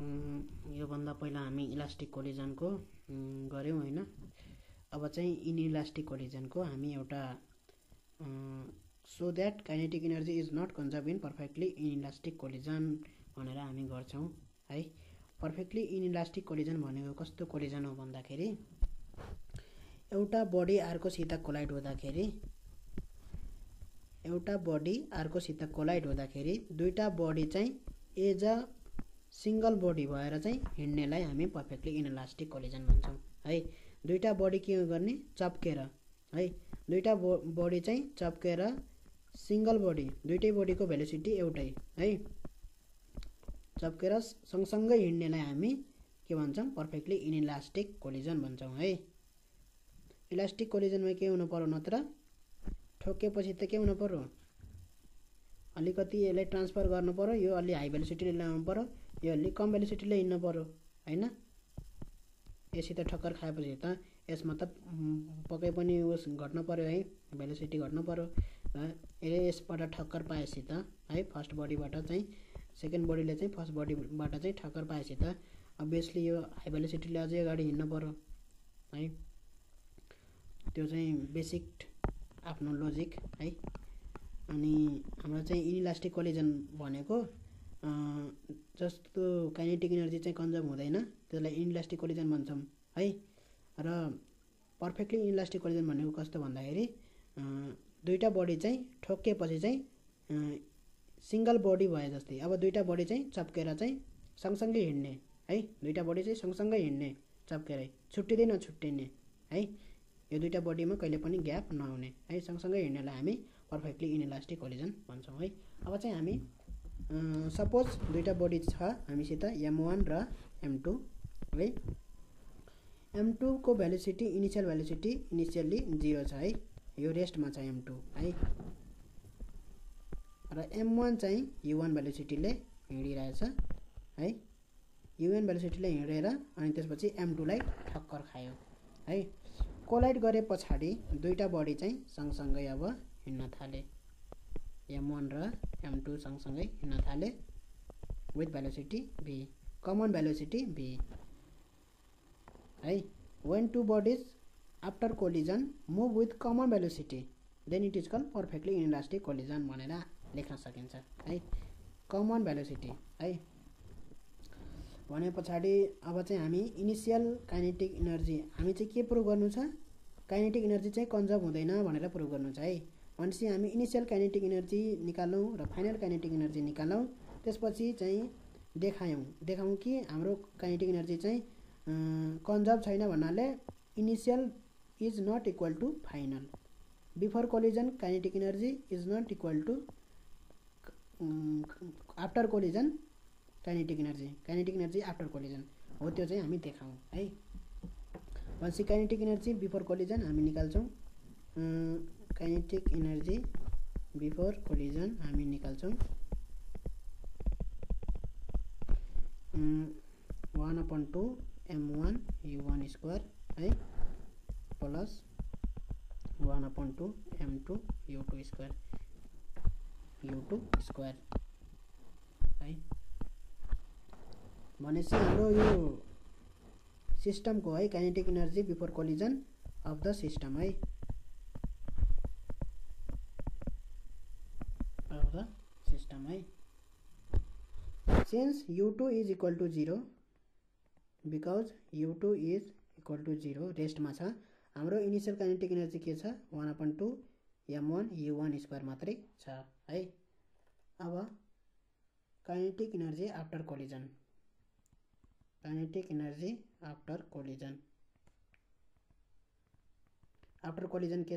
यो भन्दा पहिला हामी इलास्टिक कोलिजन को गर्यौं हैन। अब चाहिँ इन इलास्टिक कोलिजन को हामी एउटा so that kinetic energy is not conserved in perfectly inelastic collision भनेर हामी गर्छौं है। परफेक्टली इन इलास्टिक कोलिजन भनेको कस्तो कोलिजन हो भन्दाखेरि एउटा बॉडी अर्को सित कोलाइड हुँदाखेरि दुईटा बॉडी चाहिँ एज अ सिंगल बॉडी भएर चाहिँ हिड्नेलाई हामी परफेक्टली इनइलास्टिक कोलिजन भन्छौं है। दुईटा बॉडी के गर्ने चपकेर है, दुईटा बॉडी चाहिँ चपकेर सिंगल बॉडी, दुईटै बॉडीको भेलोसिटी एउटै है, चपकेर सँगसँगै हिड्नेलाई हामी के भन्छौं परफेक्टली इनइलास्टिक कोलिजन भन्छौं है। इलास्टिक कोलिजनमा के हुनु पर्यो नत्र ठोकेपछि त के हुनु पर्यो अलिकति यसलाई ट्रान्सफर गर्नु पर्यो, यो अलि हाई भेलोसिटीले ल्याउनु पर्यो, यो अलि कम भेलोसिटीले हिड्नु पर्यो हैन। यसैले ठक्कर खाएपछि त यसमा त पक्कै पनि उस घट्न पर्यो है, भेलोसिटी घट्न पर्यो। यसबाट ठक्कर पाएपछि त है फर्स्ट बॉडीबाट चाहिँ सेकेन्ड बॉडीले चाहिँ फर्स्ट बॉडीबाट चाहिँ ठक्कर पाएपछि त अब्भियसली यो हाई भेलोसिटीले अझै अगाडि हिड्नु पर्यो है। त्यो चाहिँ बेसिक आफ्नो लजिक है। अनि हाम्रो चाहिँ इनइलास्टिक कोलिजन भनेको जस्तो काइनेटिक एनर्जी चाहिँ कन्जर्भ हुँदैन त्यसलाई इनइलास्टिक कोलिजन भन्छौं है। र परफेक्टली इनइलास्टिक कोलिजन भनेको कस्तो भन्दाखेरि दुईटा बॉडी चाहिँ ठोकेपछि चाहिँ सिंगल बॉडी भए जस्तै, अब दुईटा बॉडी चाहिँ चपकेर चाहिँ सँगसँगै हिड्ने है, दुईटा बॉडी चाहिँ सँगसँगै हिड्ने चपकेरै, छुट्टिँदैन छुट्टिने है, यो दुईटा बॉडीमा कहिले पनि ग्याप नहुने है, सँगसँगै हिड्नेलाई हामी परफेक्टली इनइलास्टिक कोलिजन भन्छौं है। अब चाहिँ हामी सपोज दुईटा बॉडी छ हामीसित m1 र m2 है। m2 को भेलोसिटी इनिशियल्ली 0 छ है, यो रेस्टमा छ m2 है, र m1 चाहिँ u1 भेलोसिटीले हिँडिरहेछ है, u1 भेलोसिटीले हिँडेर अनि त्यसपछि m2 लाई ठक्कर खायो है। कोलाइड गरे पछाडी दुईटा बॉडी चाहिँ सँगसँगै अब हिड्न थाले, m1 र m2 सँगसँगै हिड्न थाले with velocity v, common velocity v है। when two bodies after collision move with common velocity then it is called perfectly inelastic collision भनेर लेख्न सकिन्छ है। कमन भेलोसिटी है भने पछाडी अब चाहिँ हामी इनिशियल काइनेटिक एनर्जी हामी चाहिँ के प्रुभ गर्नु छ, काइनेटिक एनर्जी चाहिँ कन्जर्भ हुँदैन भनेर प्रुभ गर्नु छ है। भनेपछि हामी इनिशियल काइनेटिक एनर्जी निकाल्यौं र फाइनल काइनेटिक एनर्जी निकाल्यौं, त्यसपछि चाहिँ देखायौं कि हाम्रो काइनेटिक एनर्जी चाहिँ कन्जर्भ छैन भन्नाले initial is not equal to final, before collision kinetic energy is not equal to after collision kinetic energy after collision हो, त्यो चाहिँ हामी देखाउँ है। भनेपछि काइनेटिक एनर्जी बिफोर कोलिजन हामी निकाल्छौं, ½ m1 u1 स्क्वायर है प्लस ½ m2 u2 स्क्वायर है। भनेपछि हाम्रो यो सिस्टम को है kinetic energy before collision of the system है, since u2 is equal to 0 because u2 is equal to 0 रेस्टमा छ, हाम्रो इनिशियल काइनेटिक एनर्जी के छ 1/2 m1 u1 स्क्वायर मात्रै छ है। अब काइनेटिक एनर्जी आफ्टर कोलिजन के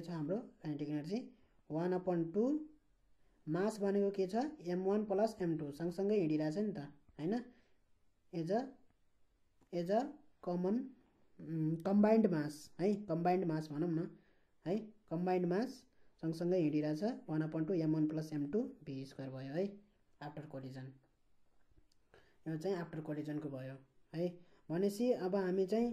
छ हाम्रो काइनेटिक एनर्जी 1/2 मास भनेको के छ m1 प्लस m2 सँगसँगै हिँडिरहेछ नि त हैन, एज अ कम्बाइन्ड मास है, कम्बाइन्ड मास भनौं न है, कम्बाइन्ड मास सँगसँगै हिँडिरहेछ 1/2 m1 plus m2 v square भयो है। आफ्टर कोलिजन यो चाहिँ आफ्टर कोलिजनको भयो है। भनेपछि अब हामी चाहिँ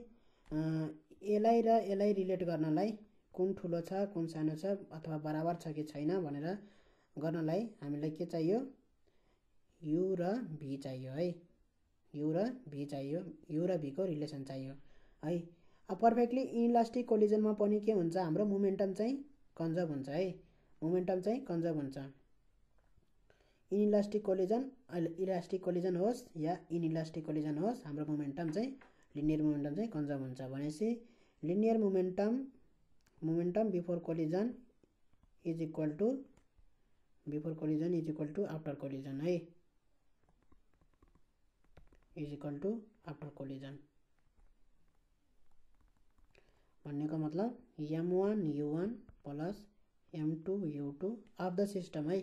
एलाई र एलाई रिलेट गर्नलाई कुन ठुलो छ कुन सानो छ अथवा बराबर छ कि छैन भनेर गर्नलाई हामीलाई के चाहियो u र v चाहियो है, U र B चाहियो, U र B को रिलेसन चाहियो हाई। अब पर्फेक्टली इलास्टिक कोलिजन में पनि के हुन्छ हाम्रो मोमेन्टम चाहिँ कन्जर्भ हुन्छ है, मोमेन्टम चाहिँ कन्जर्भ हुन्छ। इलास्टिक कोलिजन, इलास्टिक कोलिजन होस् या इलास्टिक कोलिजन होस्, हाम्रो मोमेन्टम चाहिँ लिनियर मोमेन्टम चाहिँ कन्जर्भ हुन्छ। भनेपछि linear momentum, momentum before collision is equal to, before collision is equal to after collision है, is equal to after collision. भन्ने को मतलब m1u1 plus m2u2 of the system है,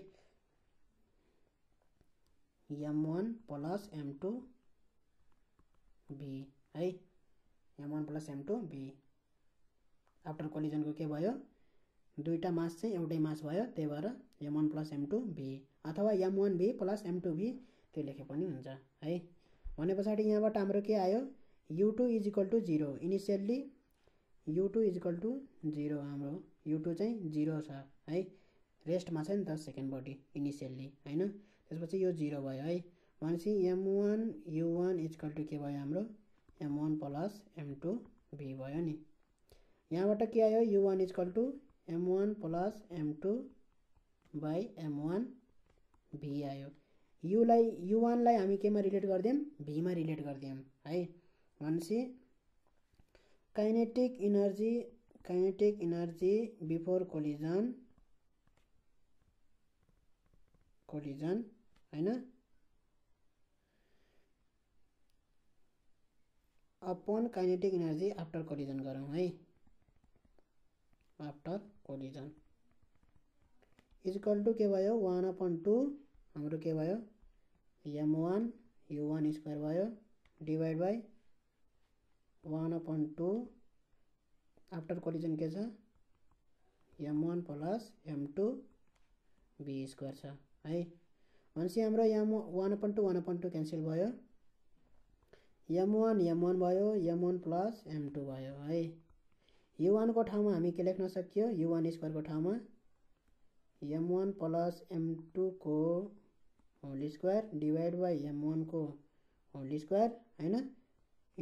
m1 प्लस m2 b है, m1 plus m2 b। After collision को के भयो, दुईटा मास चाहिँ एउटै मास भयो, त्यही भएर m1 प्लस m2 b अथवा m1b प्लस m2b त्यो लेखे पनि हुन्छ है। भने पछाडी यहाँबाट हाम्रो के आयो, u2 is equal to zero, initially u2 is equal to zero, हाम्रो u2 चाहिँ जीरो छ है, रेस्टमा छ नि त सेकेन्ड बॉडी इनिसियल्ली हैन, त्यसपछि यो जीरो भयो है। भनेपछि m1 u1 is equal to के भयो हाम्रो m1 प्लस m2 b भयो नि। यहाँबाट के आयो, u1 is equal to m1 plus m2 by m1 b आयो। यूलाई u1 लाई हामी केमा रिलेट गर्दियौं, b मा रिलेट गर्दियौं है। भनेपछि kinetic energy, kinetic energy before collision, collision हैन upon kinetic energy after collision गरौँ है, after collision is equal to के भयो 1/2 हाम्रो के भयो m1 u1 स्क्वायर भयो डिवाइड बाई 1/2 आफ्टर कोलिजन के m1 plus m2 b square छ है। भनेपछि हाम्रो m 1/2 क्यान्सल भयो, m1 भयो, m1 प्लस m2 भयो है। u1 को ठाउँमा हामी के लेख्न सकियो, u1 स्क्वायर को ठाउँमा m1 प्लस m2 को whole square divide by m1 को होल स्क्वायर हैन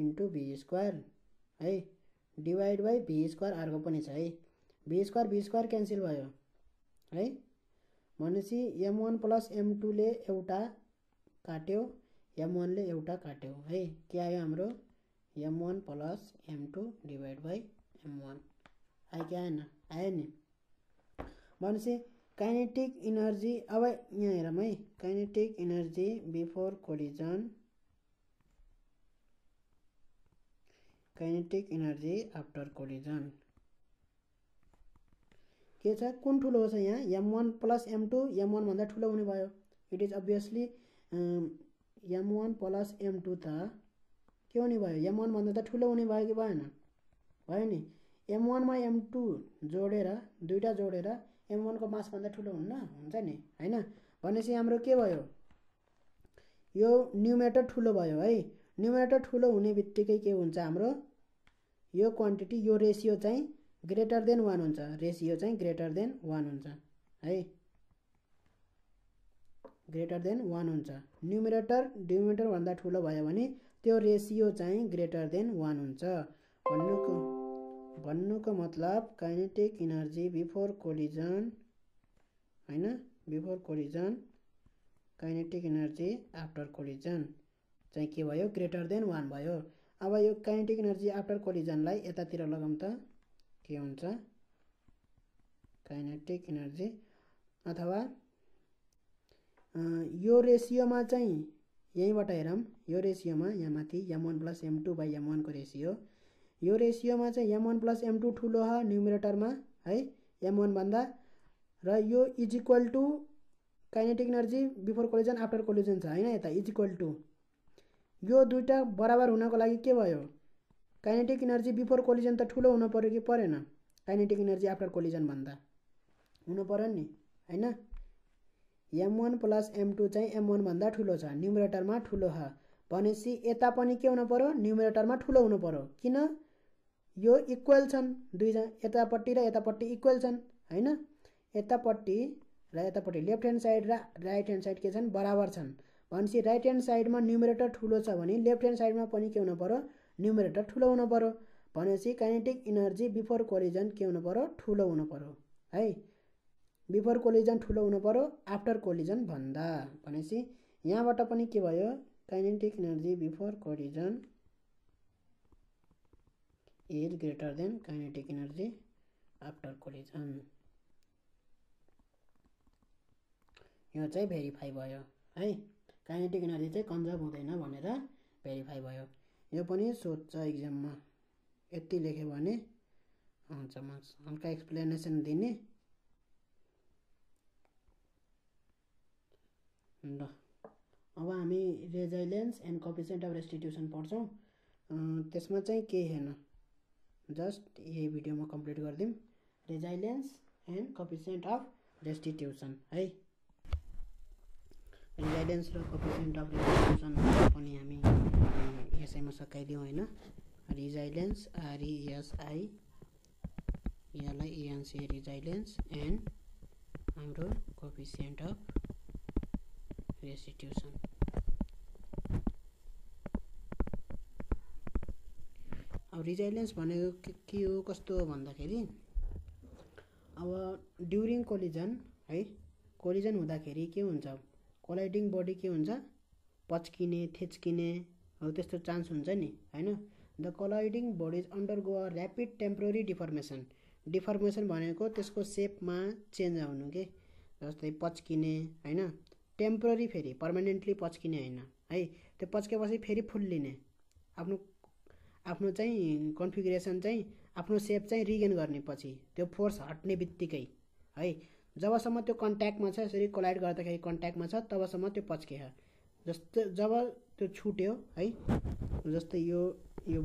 इन्टु बी स्क्वायर है, डिवाइड बाई बी स्क्वायर अर्को पनि छ है, बी स्क्वायर क्यान्सल भयो है। भनेपछि m1 प्लस m2ले एउटा काट्यो, m1ले एउटा काट्यो है, के आयो हाम्रो m1 plus m2 divide by m1 आयो कि आएन, आयो नि। भनेपछि काइनेटिक इनर्जी, अब यहाँ हेरौँ है, kinetic energy before collision, kinetic energy after collision के छ, कुन ठुलो हो यहाँ, m1 प्लस m2 m1 भन्दा ठुलो हुने भयो, it is obviously m1 plus m2 त के हुने भयो, m1 भन्दा त ठुलो हुने भयो कि भएन, भयो नि। m1 मा m2 जोडेर, दुईटा जोडेर m1 को मास भन्दा ठुलो हुन्न, हुन्छ नि हैन। भनेपछि हाम्रो के भयो, यो न्युमेरेटर ठुलो भयो है, न्युमेरेटर ठुलो हुने बित्तिकै के हुन्छ हाम्रो यो क्वान्टिटी, यो रेशियो चाहिँ ग्रेटर देन 1 हुन्छ, रेशियो चाहिँ ग्रेटर देन 1 हुन्छ है, ग्रेटर देन 1 हुन्छ। न्युमेरेटर डिनोमिनेटर भन्दा ठुलो भयो भने त्यो रेशियो चाहिँ ग्रेटर देन 1 हुन्छ। भन्नुको मतलब काइनेटिक एनर्जी बिफोर कोलिजन हैन, before collision kinetic energy after collision चाहिँ के भयो, ग्रेटर देन 1 भयो। अब यो काइनेटिक एनर्जी आफ्टर कोलिजनलाई यतातिर लगाउँ त के हुन्छ, काइनेटिक एनर्जी अथवा यो रेशियोमा चाहिँ यहीँबाट हेरौँ, यो रेशियोमा यहाँ माथि m1 plus m2 by m1 को रेशियो, यो रेशियोमा चाहिँ m1 प्लस m2 ठुलो हो न्युमेरेटरमा है m1 भन्दा, र यो is equal to kinetic energy before collision after collision छ हैन, यता इज इक्वल टू, यो दुईटा बराबर हुनको लागि के भयो, काइनेटिक एनर्जी बिफोर कोलिजन त ठुलो हुनु पर्यो कि परेन, काइनेटिक एनर्जी आफ्टर कोलिजन भन्दा हुनु पर्यो नि हैन। m1 प्लस m2 चाहिँ m1 भन्दा ठुलो छ, न्युमेरेटरमा ठुलो छ, भनेपछि यता पनि के हुनु पर्यो, न्युमेरेटरमा ठुलो हुनु पर्यो, किन यो इक्वल छन् दुईजना, यतापट्टि र यतापट्टि इक्वल छन् हैन, यतापट्टि र यतापट्टि लेफ्ट ह्यान्ड साइड र राइट ह्यान्ड साइड के छन्, बराबर छन्। भनेपछि राइट ह्यान्ड साइडमा न्युमरेटर ठुलो छ भने लेफ्ट ह्यान्ड साइडमा पनि के हुनु पर्यो, न्युमरेटर ठुलो हुनु पर्यो। भनेपछि काइनेटिक इनर्जी बिफोर कोलिजन के हुनु पर्यो, ठुलो हुनु पर्यो है। बिफोर कोलिजन ठुलो हुनु पर्यो आफ्टर कोलिजन भन्दा। भनेपछि यहाँबाट पनि के भयो, kinetic energy before collision is greater than kinetic energy after collision. यो चाहिँ भेरिफाई भयो है, काइनेटिक एनर्जी चाहिँ कन्जर्भ हुँदैन भनेर भेरिफाई भयो। यो पनि सोध्छ एक्जाममा, यति लेख्यो भने हुन्छ। म हल्का एक्सप्लेनेसन दिने ल। अब हामी resilience and coefficient of restitution पढ्छौँ। त्यसमा चाहिँ केही होइन, जस्ट यही भिडियोमा कम्प्लिट गरिदिउँ। Resilience and coefficient of restitution है, रेजिलियन्स र कोफिसिएन्ट अफ रेस्टिट्युसन पनि हामी यसैमा सकाइदिउँ होइन। रेजिलियन्स RESILIENCE रेजिलियन्स एन्ड हाम्रो कोफिसिएन्ट अफ रेस्टिट्युसन। अब रेजिलियन्स भनेको के हो कस्तो हो भन्दाखेरि, अब ड्युरिङ कोलिजन है, कोलिजन हुँदाखेरि के हुन्छ, कोलाइडिङ बडी के हुन्छ, पच्किने थेच्किने हो त्यस्तो चान्स हुन्छ नि हैन। The colliding bodies undergo a rapid temporary deformation. Deformation भनेको त्यसको सेपमा चेन्ज आउनु के, जस्तै पच्किने हैन, टेम्पोरेरी फेरि पर्मानेन्टली पच्किने हैन है। त्यो पच्केपछि फेरि फुल्लिने, आफ्नो आफ्नो चाहिँ कन्फिगुरेसन चाहिँ आफ्नो सेप चाहिँ रिगेन गर्ने पछि त्यो फोर्स हट्ने बित्तिकै है। जबसम्म त्यो कन्ट्याक्टमा छ, यसरी कोलाइड गर्दाखेरि कन्ट्याक्टमा छ तबसम्म त्यो पच्कियो। जस्तो जब त्यो छुट्यो है, जस्तै यो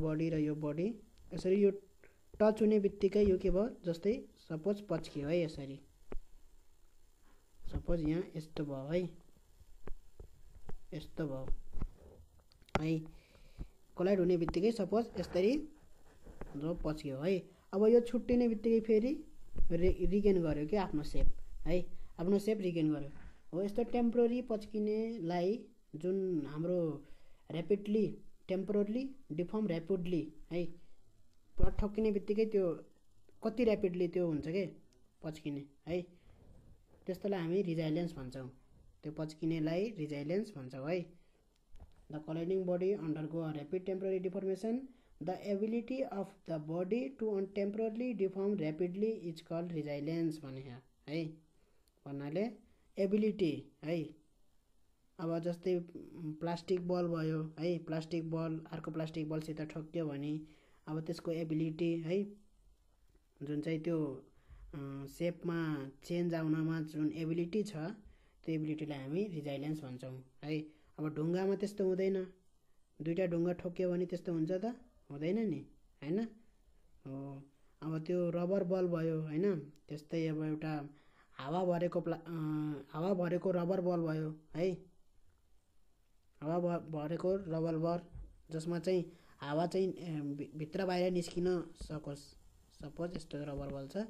बडी र यो बडी यसरी यो टच हुने बित्तिकै यो के भयो, जस्तै सपोज पच्कियो है, यसरी सपोज यहाँ यस्तो भयो है, यस्तो भयो है, कोलाइड हुने बित्तिकै सपोज यसरी जो पच्कियो है। अब यो छुट्टिने बित्तिकै फेरि रिगेन गर्यो कि आफ्नो सेप है, आफ्नो सेप रिगेन गर्यो हो। यस्तो टेम्पोरेरी पच्किनेलाई जुन हाम्रो ऱ्यापिडली टेम्पोरेरी डिफर्म ऱ्यापिडली है, पुरा ठक्किने बित्तिकै त्यो कति ऱ्यापिडली त्यो हुन्छ के पच्किने है, त्यस्तोलाई हामी रेजिलियन्स भन्छौँ। त्यो पच्किनेलाई रेजिलियन्स भन्छौँ है। The colliding body undergo rapid temporary deformation. The ability of the body to temporary deform rapidly is called resilience भने है। भन्नाले एबिलिटी है, अब जस्तै प्लास्टिक बल भयो है, प्लास्टिक बल अर्को प्लास्टिक बलसित ठोक्यो भने अब त्यसको एबिलिटी है, जुन चाहिँ त्यो सेपमा चेन्ज आउनमा जुन एबिलिटी छ त्यो एबिलिटीलाई हामी रेजिलियन्स भन्छौँ है। अब ढुङ्गामा त्यस्तो हुँदैन, दुईवटा ढुङ्गा ठोक्यो भने त्यस्तो हुन्छ त हुँदैन नि हैन। अब त्यो रबर बल भयो हैन, त्यस्तै अब एउटा हावा भरेको रबर बल भयो है, हावा भरेको रबर बल जसमा चाहिँ हावा चाहिँ भित्र बाहिर निस्किन सकोस्, सपोज यस्तो रबर बल छ,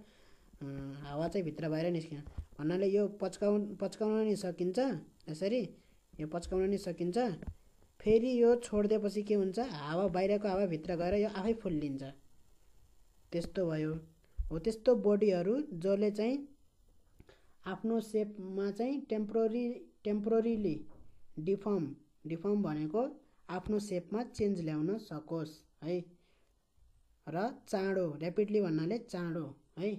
हावा चाहिँ भित्र बाहिर निस्किन। भन्नाले यो पच्काउन नि सकिन्छ, यसरी यो पच्काउन नि सकिन्छ, फेरि यो छोडिदिएपछि के हुन्छ, हावा बाहिरको हावा भित्र गएर यो आफै फुल्लिन्छ, त्यस्तो भयो हो। त्यस्तो बडीहरू जसले चाहिँ आफ्नो सेपमा चाहिँ टेम्पोरेरीली डिफर्म भनेको आफ्नो सेपमा चेन्ज ल्याउन सकोस् है, र चाँडो ऱ्यापिडली भन्नाले चाँडो है,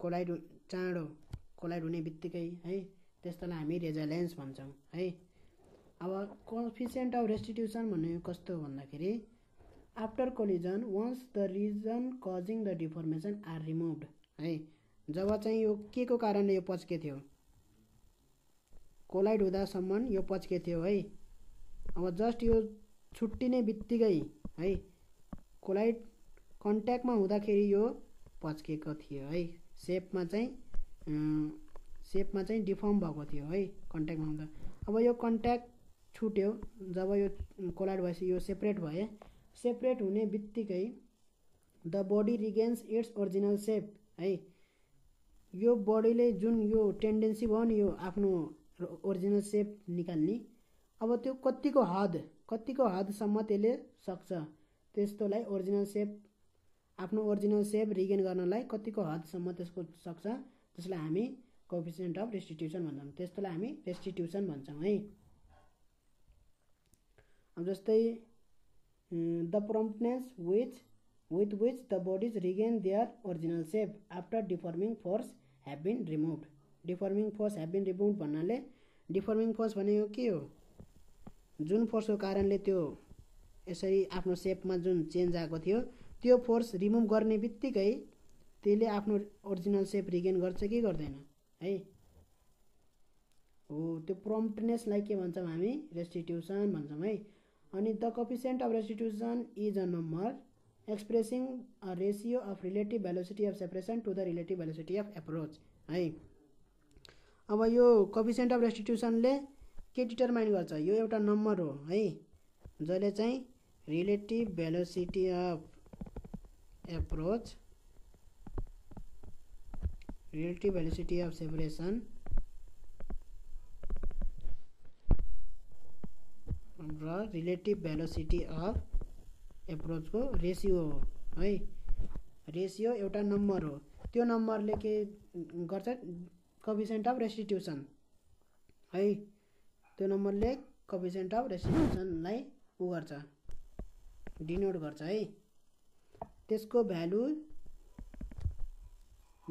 कोलाइड हुने बित्तिकै है, त्यस्तोलाई हामी रेजिलियन्स भन्छौँ है। अब कोफिसिएन्ट अफ रेस्टिट्युसन भनेको कस्तो हो भन्दाखेरि, after collision once the reason causing the deformation are removed है। जब चाहिँ यो के को कारणले यो पच्के थियो, कोलाइड हुँदासम्म यो पच्के थियो है। अब जस्ट यो छुट्टिने बित्तिकै है, कोलाइड कन्ट्याक्टमा हुँदाखेरि यो पच्केको थियो है, सेपमा चाहिँ डिफर्म भएको थियो है कन्ट्याक्टमा हुँदा। अब यो कन्ट्याक्ट छुट्यो, जब यो कोलाइड भएपछि यो सेपरेट भए, सेपरेट हुने बित्तिकै the body regains its original shape है। यो बडीले जुन यो टेन्डेन्सी भयो नि, यो आफ्नो ओरिजिनल सेप निकाल्ने। अब त्यो कतिको हातसम्म त्यसले सक्छ, त्यस्तोलाई ओरिजिनल सेप, आफ्नो ओरिजिनल सेप रिगेन गर्नलाई कतिको हातसम्म त्यसको सक्छ, त्यसलाई हामी कोफिसिएन्ट अफ रेस्टिट्युसन भन्छौँ, त्यस्तोलाई हामी रेस्टिट्युसन भन्छौँ है। अब जस्तै the promptness with which the bodies regain their original shape after deforming force have been removed. Deforming force have been removed भन्नाले डिफर्मिंग फोर्स भनेको के हो, जुन फोर्सको कारणले त्यो यसरी आफ्नो सेपमा जुन चेन्ज आएको थियो त्यो फोर्स रिमुभ गर्ने बित्तिकै त्यसले आफ्नो ओरिजिनल सेप रिगेन गर्छ कि गर्दैन है। हो त्यो प्रम्प्टनेसलाई के भन्छौँ हामी, रेस्टिट्युसन भन्छौँ है। अनि the coefficient of restitution is a number expressing a ratio of relative velocity of separation to the relative velocity of approach है। अब यो कोफिसिएन्ट अफ रेस्टिट्युसनले के डिटरमाइन गर्छ, यो एउटा नम्बर हो है, जसले चाहिँ relative velocity of approach, relative velocity of separation र रिलेटिभ भेलोसिटी अफ एप्रोच को रेशियो हो है। रेशियो एउटा नम्बर हो, त्यो नम्बरले के गर्छ, कोफिसिएन्ट अफ रेस्टिट्युसन है, त्यो नम्बरले कोफिसिएन्ट अफ रेस्टिट्युसनलाई उ गर्छ, डिनोट गर्छ है। त्यसको भ्यालु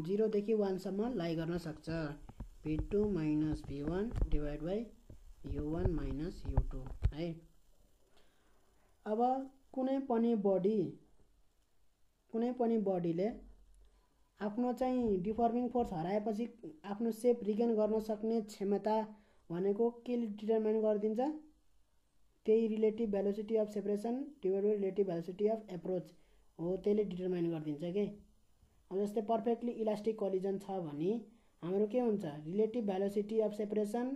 0 देखि 1 सम्म लाई गर्न सक्छ, P2 - P1 / U1 - U2 है। अब कुनै पनि बडीले आफ्नो चाहिँ डिफर्मिङ फोर्स हराएपछि आफ्नो सेप रिगेन गर्न सक्ने क्षमता भनेको के डिटरमाइन गरिदिन्छ, त्यही relative velocity of separation divide by relative velocity of approach हो, त्यसले डिटरमाइन गरिदिन्छ के। अब जस्तै पर्फेक्टली इलास्टिक कोलिजन छ भने हाम्रो के हुन्छ, रिलेटिभ भेलोसिटी अफ सेपरेसन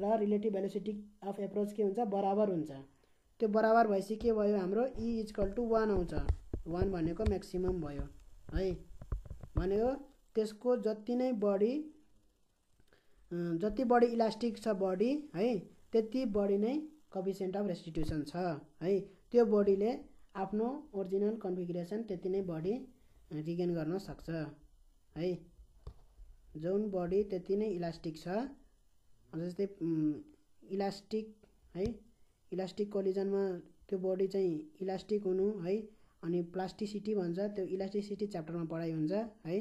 र रिलेटिभ भेलोसिटी अफ एप्रोच के हुन्छ, बराबर हुन्छ। त्यो बराबर भएपछि के भयो, हाम्रो E = 1 आउँछ, 1 भनेको मैक्सिमम भयो है, भनेको त्यसको जति बढी इलास्टिक छ बॉडी है त्यति बढी नै कोफिसिएन्ट अफ रेस्टिट्युसन छ है, त्यो बॉडीले आफ्नो ओरिजिनल कन्फिगुरेसन त्यति नै बढी रिगेन गर्न सक्छ है। जुन बॉडी त्यति नै इलास्टिक छ, जस्तै इलास्टिक है, इलास्टिक कोलिजन में तो बॉडी चाहिँ इलास्टिक हुनु है, अनि प्लास्टिसिटी भन्छ, त्यो इलास्टिसिटी चैप्टर में पढाइ हुन्छ है,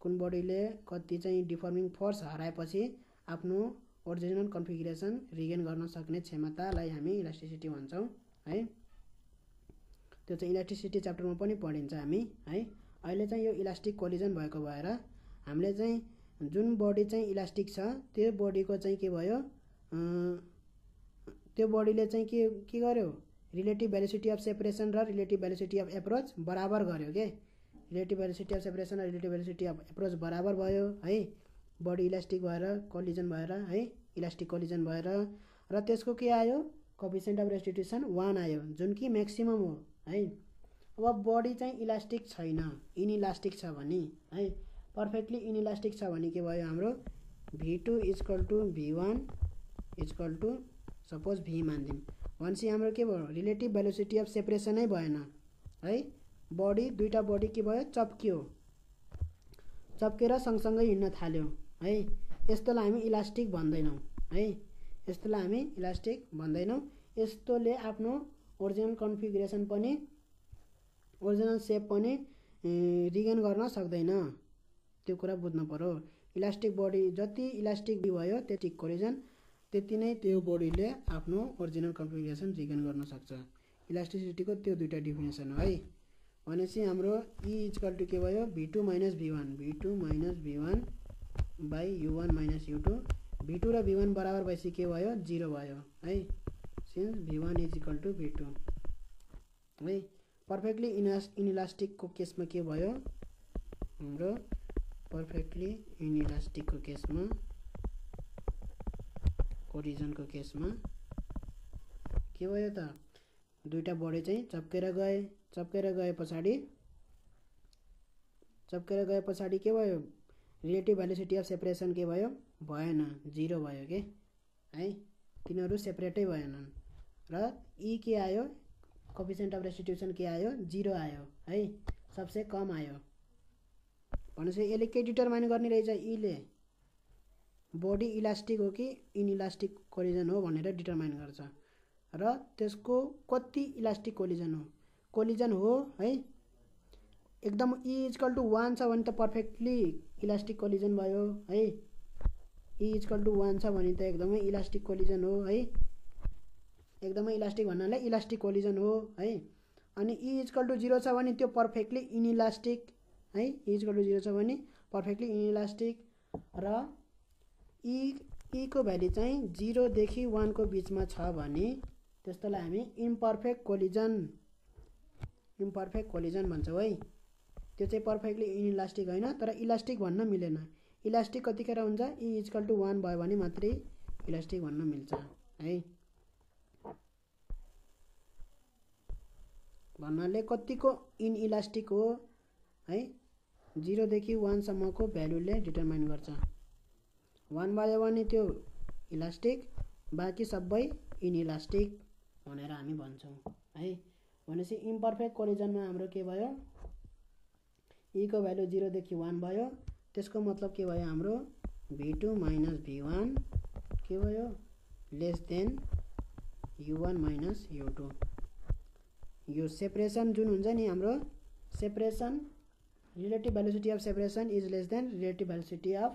कुन बॉडीले कति चाहिँ डिफर्मिंग फोर्स हराएपछि आफ्नो ओरिजिनल कन्फिगुरेसन रिगेन गर्न सक्ने क्षमतालाई हामी इलास्टिसिटी भन्छौँ है। त्यो चाहिँ इलास्टिसिटी चैप्टर में पनि पढिन्छ हामी है। अहिले चाहिँ यो इलास्टिक कोलिजन भएको भएर हामीले चाहिँ जुन बॉडी चाहिँ इलास्टिक छ त्यो बॉडीको चाहिँ के भयो, त्यो बॉडीले चाहिँ के गर्यो, रिलेटिभ भेलोसिटी अफ सेपरेसन र रिलेटिभ भेलोसिटी अफ एप्रोच बराबर गर्यो के, रिलेटिभ भेलोसिटी अफ सेपरेसन र रिलेटिभ भेलोसिटी अफ एप्रोच बराबर भयो है, बॉडी इलास्टिक भएर कोलिजन भएर है, इलास्टिक कोलिजन भएर, र त्यसको के आयो, कोफिसिएन्ट अफ रेस्टिट्युसन 1 आयो, जुन कि मैक्सिमम हो है। अब बॉडी चाहिँ इलास्टिक छैन, इनइलास्टिक छ भने है, पर्फेक्टली इनइलास्टिक छ भने के भयो, हाम्रो V2 = V1 = सपोज भी मान्दिम भनेपछि हाम्रो के भयो, रिलेटिभ भेलोसिटी अफ सेपरेसन नै भएन है, बॉडी दुईटा बॉडी के भयो, चप्केर सँगसँगै हिँड्न थाल्यो है, यस्तोलाई हामी इलास्टिक भन्दैनौँ है, यस्तोलाई हामी इलास्टिक भन्दैनौँ। यस्तोले आफ्नो ओरिजिनल कन्फिगुरेसन पनि, ओरिजिनल सेप पनि रिगेन गर्न सक्दैन, त्यो कुरा बुझ्नु पर्यो। इलास्टिक बॉडी जति इलास्टिक भयो त्यति कोलिजन त्यति नै त्यो बॉडीले आफ्नो ओरिजिनल कन्फिगुरेसन रिगेन गर्न सक्छ, इलास्टिसिटीको त्यो दुईटा डिफिनेसन हो है। भनेपछि हाम्रो E = के भयो, V2 - V1 / U1 - U2, V2 र V1 बराबर भएपछि के भयो, 0 भयो है, सिन्स V1 = V2 है। पर्फेक्टली इनइलास्टिकको केसमा के भयो, हाम्रो पर्फेक्टली इनइलास्टिकको केसमा, कोलिजनको केसमा के भयो त, दुईटा बॉडी चाहिँ चप्केर गए पछाडि के भयो, रिलेटिभ भेलोसिटी अफ सेपरेसन के भयो भएन जीरो भयो के हाई तिनीहरु सेपरेटै भएनन् र ई के आयो कोफिसिएंट अफ रेस्टिट्यूशन के आयो जीरो आयो हाई सबसे कम आयो भनेपछि यसले के डिटरमाइन गर्ने रहेछ ई ले बॉडी इलास्टिक हो कि इनइलास्टिक कोलिजन हो भनेर डिटरमाइन गर्छ र त्यसको कति इलास्टिक कोलिजन हो है एकदम ई इक्वल टू 1 छ भने त पर्फेक्टली इलास्टिक कोलिजन भयो है ई इक्वल टू 1 छ भने त एकदमै इलास्टिक कोलिजन हो है एकदमै इलास्टिक भन्नाले इलास्टिक कोलिजन हो है अनि ई इक्वल टू 0 छ भने त्यो पर्फेक्टली इनइलास्टिक है ई इक्वल टू 0 छ भने पर्फेक्टली इनइलास्टिक र ई को भ्यालु चाहिँ 0 देखि 1 को बीचमा छ भने त्यस्तोलाई हामी इम्परफेक्ट कोलिजन भन्छौ है त्यो चाहिँ पर्फेक्टली इनइलास्टिक हैन तर इलास्टिक भन्न मिलेन इलास्टिक कतिखेर हुन्छ ई इक्वल टु 1 भयो भने मात्रै इलास्टिक भन्न मिल्छ है भन्नाले कतिको इनइलास्टिक हो है 0 देखि 1 सम्मको भ्यालुले डिटरमाइन गर्छ 1 भयो भने त्यो इलास्टिक बाकी सबै इनइलास्टिक भनेर हामी भन्छौं है भनेपछि इम्परफेक्ट कोलिजनमा हाम्रो के भयो ई को भ्यालु 0 देखि 1 भयो त्यसको मतलब के भयो हाम्रो v2 - v1 के भयो लेस देन u1 - u2 यो सेपरेसन जुन हुन्छ नि हाम्रो separation relative velocity of separation is less than relative velocity of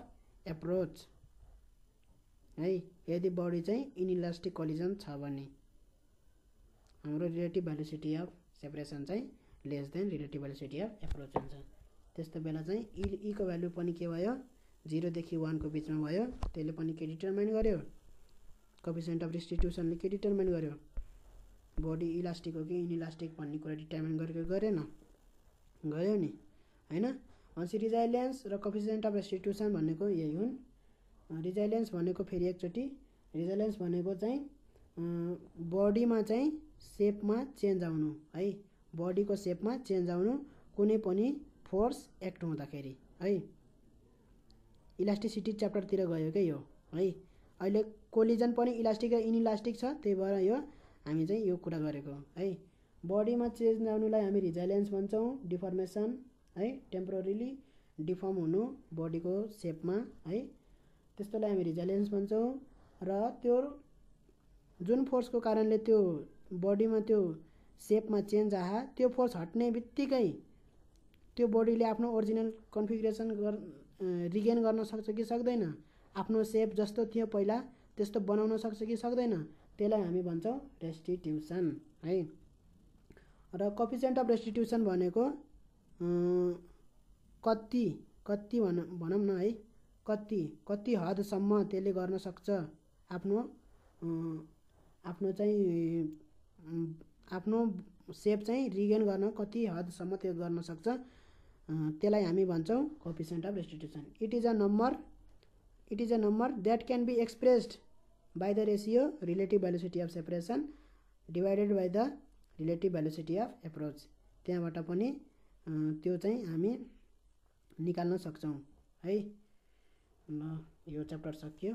approach है यदि बॉडी चाहिँ इनइलास्टिक कोलिजन छ भने हाम्रो रिलेटिभ वेलोसिटी अफ सेपरेसन चाहिँ less than relative velocity of approach हुन्छ त्यस्तो बेला चाहिँ ई को भ्यालु पनि के भयो 0 देखि 1 को बीचमा भयो त्यसले पनि के डिटरमाइन गर्यो कोफिसिएंट अफ रेस्टिट्युशनले के डिटरमाइन गर्यो बॉडी इलास्टिक हो कि इनइलास्टिक भन्ने कुरा डिटरमाइन गरेको गरेन गर्यो नि हैन अनि रिजाइलेन्स र कोफिसिएंट अफ रेस्टिट्युशन भनेको यही हुन् रिजाइलेन्स भनेको फेरि एकचोटी रिजाइलेन्स भनेको चाहिँ बॉडीमा चाहिँ शेपमा चेन्ज आउनु है बॉडीको शेपमा चेन्ज आउनु कुनै पनि फोर्स एक्ट हुँदाखेरि है इलास्टिसिटी च्याप्टरतिर गयो के यो है अहिले कोलिजन पनि इलास्टिक र इनइलास्टिक छ त्यही भएर यो हामी चाहिँ यो कुरा गरेको है बॉडीमा चेन्ज आउनुलाई हामी रिजाइलेन्स भन्छौं डिफर्मेशन है टेम्परेरीली डिफर्म हुनु बॉडीको शेपमा है त्यस्तोलाई हामी रिजाइलेन्स भन्छौं र त्यो जुन फोर्सको कारणले त्यो बॉडीमा त्यो शेपमा चेन्ज आहा त्यो फोर्स हट्ने बित्तिकै त्यो बॉडीले आफ्नो ओरिजिनल कन्फिगरेसन रिगेन गर्न सक्छ कि सक्दैन आफ्नो शेप जस्तो थियो पहिला त्यस्तो बनाउन सक्छ कि सक्दैन त्यसलाई हामी भन्छौं रेस्टिट्युसन है र कोफिसिएंट अफ रेस्टिट्युसन भनेको कति कति भनम न है कति कति हदसम्म त्यसले गर्न सक्छ आफ्नो आफ्नो शेप चाहिँ रिगेन गर्न कति हदसम्म त्यो गर्न सक्छ त्यसलाई हामी भन्छौं coefficient of restitution it is a number that can be expressed by the ratio relative velocity of separation divided by the relative velocity of approach त्यहाँबाट पनि त्यो चाहिँ हामी निकाल्न सक्छौं है यो च्याप्टर सकियो।